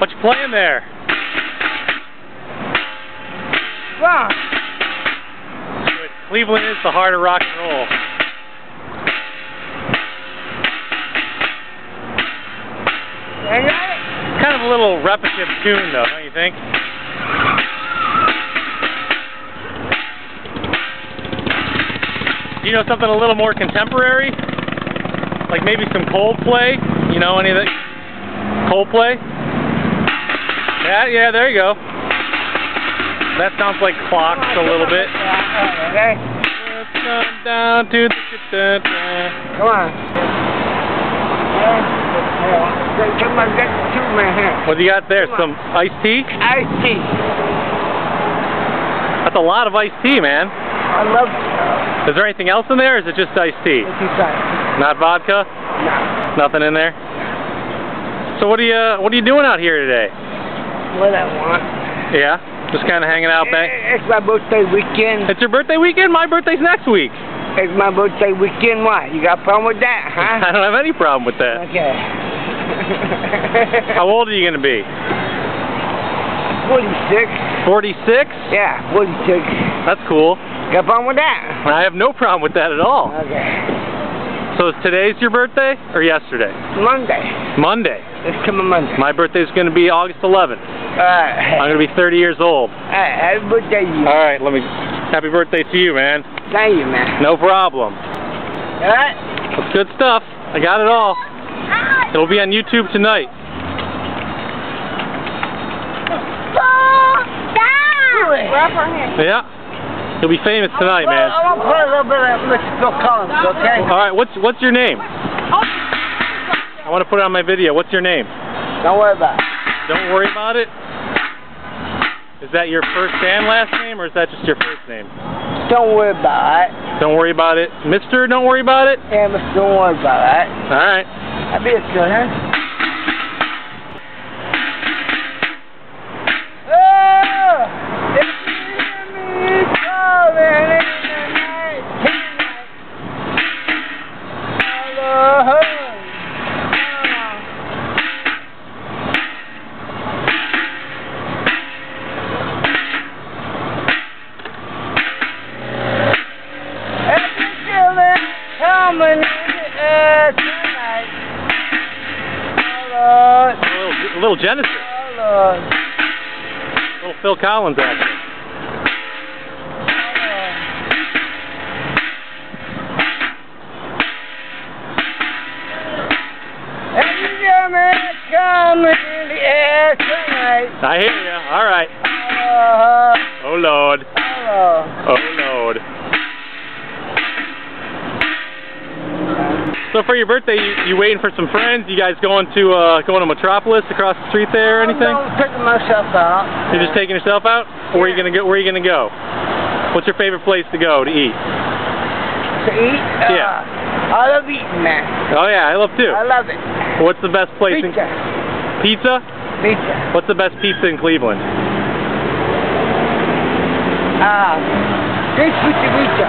What you playing there? Rock. Good. Cleveland is the heart of rock and roll. Kind of a little repetitive tune, though, don't you think? Do you know something a little more contemporary? Like maybe some Coldplay? You know any of that? Coldplay? Yeah, there you go. That sounds like clocks a little bit. Okay. Let's come down to the... Come on. What do you got there? Some iced tea? Iced tea. That's a lot of iced tea, man. I love it. Is there anything else in there, or is it just iced tea? Not vodka? No. Nothing in there? So what are you doing out here today? What I want. Yeah? Just kind of hanging out back? It's my birthday weekend. It's your birthday weekend? My birthday's next week. It's my birthday weekend. Why? You got a problem with that, huh? I don't have any problem with that. Okay. How old are you going to be? 46. 46? Yeah, 46. That's cool. Got a problem with that? I have no problem with that at all. Okay. So is today's your birthday, or yesterday? Monday. Monday. It's coming Monday. My birthday's going to be August 11th. Alright. I'm going to be 30 years old. Alright, happy birthday to you. Alright, happy birthday to you, man. Thank you, man. No problem. Alright. That's good stuff. I got it all. It'll be on YouTube tonight. Stop! Yeah. You'll be famous tonight, man. I want to play a little bit of Phil Collins, okay? Alright, what's your name? I want to put it on my video. What's your name? Don't worry about it. Don't worry about it? Is that your first and last name, or is that just your first name? Don't worry about it. Don't worry about it. Mr. Don't worry about it? Yeah, Mr. Don't worry about it. Alright. That'd be good, huh? A little Genesis. A little Phil Collins action. I hear you. All right. Oh Lord. Oh Lord. So for your birthday, you waiting for some friends? You guys going to Metropolis across the street there, or anything? I'm taking myself out. You're just taking yourself out? Or where are you gonna go? Where are you gonna go? What's your favorite place to go to eat? To eat? Yeah. I love eating, man. Oh yeah, I love too. I love it. What's the best place? Pizza. Pizza? Pizza. What's the best pizza in Cleveland? This pizza.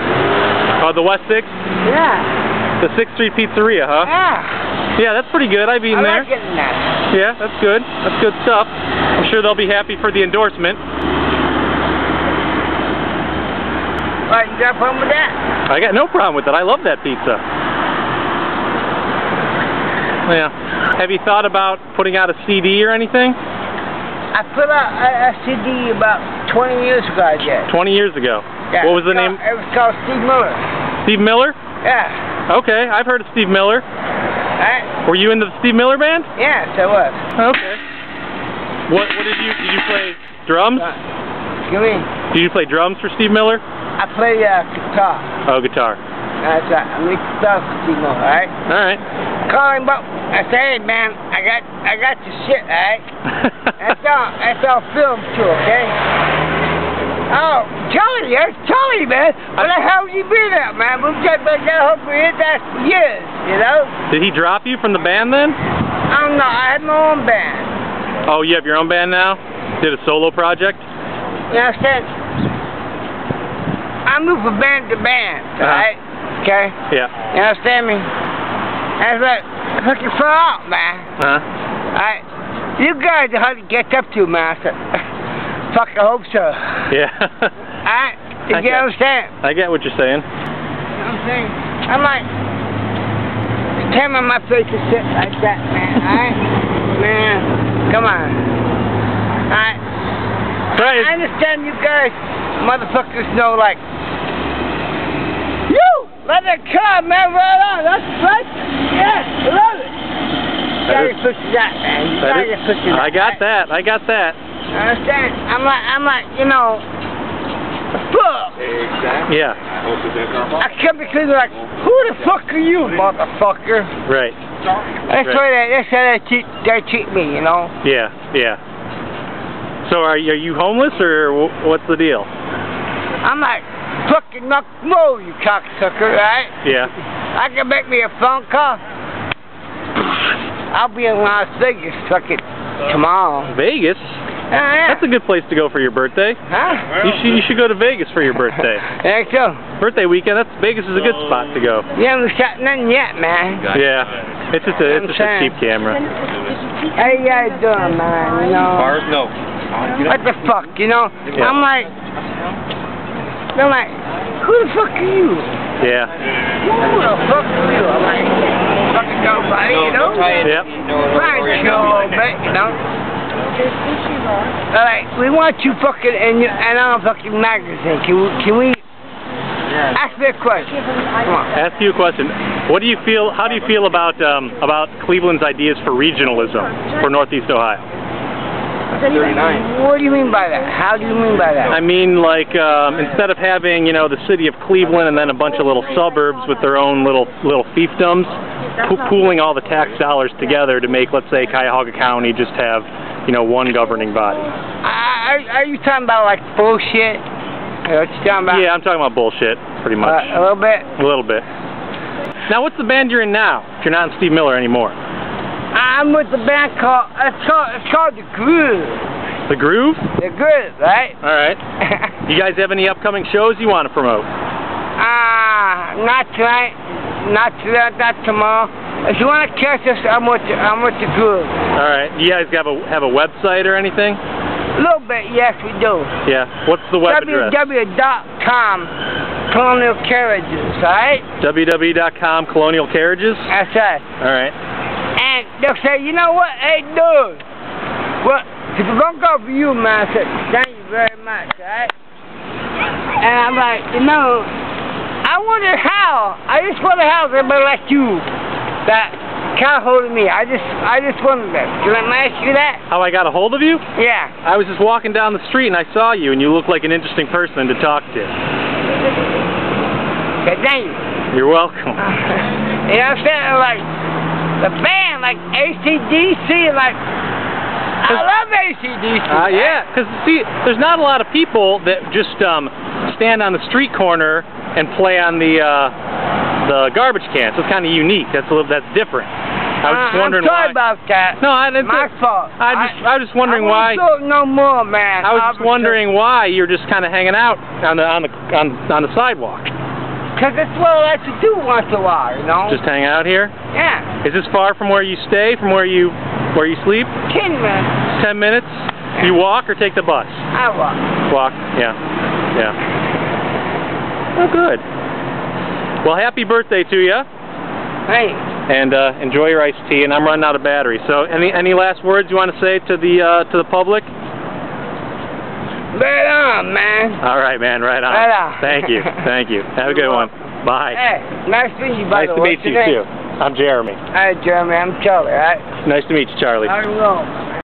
Oh, the West 6th? Yeah. The Sixth Three Pizzeria, huh? Yeah. Yeah, that's pretty good. I've eaten there. I like getting that. Yeah, that's good. That's good stuff. I'm sure they'll be happy for the endorsement. Alright, you got a problem with that? I got no problem with it. I love that pizza. Yeah. Have you thought about putting out a CD or anything? I put out a CD about 20 years ago, I guess. 20 years ago? Yeah. What was the name? It was called Steve Miller. Steve Miller? Yeah. Okay, I've heard of Steve Miller. Alright. Were you into the Steve Miller Band? Yes, I was. Okay. What did you play drums? Excuse me? Did you play drums for Steve Miller? I play guitar. Oh, guitar. That's right. I play guitar for Steve Miller, alright? Alright. Call him up. I say, hey man, I got your shit, alright? that's all film too, okay? Oh, Charlie, that's Charlie, man. Where the hell you been at, man? We've got back that home for years, you know? Did he drop you from the band then? I don't know. I had my own band. Oh, you have your own band now? Did a solo project? Yeah, I moved from band to band, right? Okay? Yeah. You understand me? That's like, hook your foot out, man. All right? You guys are hard to get up to, master. Fuck, I hope so. Yeah. I get what I'm saying. I get what you're saying. I'm saying, I'm like, tell me my place to sit like that, man. Alright? Man, come on. Alright? Right. I understand you guys motherfuckers know, like, let it come, man, right on. That's right. Yeah, love it. You gotta get pushed to that, man. You gotta get pushed to that. I got that. I got that. I understand. I'm like, you know, fuck. Exactly. Yeah. I come to Cleveland like, who the fuck are you, motherfucker? Right. That's why they cheat me, you know. Yeah. Yeah. So are you homeless or what's the deal? I'm like, fucking knock low, you cocksucker, right? Yeah. I can make me a phone call. I'll be in Las Vegas, fucking tomorrow. Vegas? Yeah. That's a good place to go for your birthday. Huh? You should go to Vegas for your birthday. There you go. Birthday weekend. Vegas is a good spot to go. You haven't shot nothing yet, man. Yeah. It's just a cheap camera. How you guys doing, man? You know? Bars? No. What the fuck, you know? Yeah. I'm like, who the fuck are you? Yeah. Who the fuck are you? I'm like, fucking go, buddy, you know? Yep. Fine show, but, you know? Alright, we want you fucking in our fucking magazine. Can we ask me a question? Come on. Ask you a question. What do you feel, how do you feel about Cleveland's ideas for regionalism for Northeast Ohio? 39. What do you mean by that? How do you mean by that? I mean, like, instead of having, you know, the city of Cleveland and then a bunch of little suburbs with their own little fiefdoms, pooling all the tax dollars together to make, let's say, Cuyahoga County just have, you know, one governing body. Are you talking about, like, bullshit? What you talking about? Yeah, I'm talking about bullshit, pretty much. A little bit? A little bit. Now, what's the band you're in now, if you're not in Steve Miller anymore? I'm with the band it's called The Groove. The Groove? The Groove, right? Alright. You guys have any upcoming shows you want to promote? Not tonight, not tonight, not tomorrow. If you want to catch us, I'm with The Groove. Alright. You guys have a website or anything? A little bit, yes we do. Yeah. What's the web address? www.colonialcarriages, alright? www.com Colonial Carriages? That's right. Alright. And they'll say, you know what, hey dude, well, if it's gonna go for you, man, I said, thank you very much, right? And I'm like, you know, I just wonder how somebody like you that got a hold of me. I just wondered that. Can I ask you that? How I got a hold of you? Yeah. I was just walking down the street and I saw you and you looked like an interesting person to talk to. Okay, thank you. You're welcome. You know what I'm saying? Like, the band, like AC/DC, like, I love AC/DC. Yeah, because, see, there's not a lot of people that just stand on the street corner and play on the garbage cans. So it's kind of unique. That's different. I was just wondering why. I'm sorry about that. No, I didn't. My fault. I was just wondering why. I won't do it no more, man. I was just wondering why you're just kind of hanging out on the sidewalk. Because that's what I like to do once in a while, you know? Just hang out here? Yeah. Is this far from where you stay, from where you sleep? 10 minutes. 10 minutes? Yeah. You walk or take the bus? I walk. Walk, yeah. Yeah. Oh, good. Well, happy birthday to you. Hey. And enjoy your iced tea, and I'm running out of battery. So any last words you want to say to the public? Right on, man. All right, man. Right on. Right on. Thank you. Thank you. Have a good one. Bye. Hey, nice to meet you, buddy. Nice to meet you, too. I'm Jeremy. Hi, Jeremy. I'm Charlie, all right? Nice to meet you, Charlie. I will.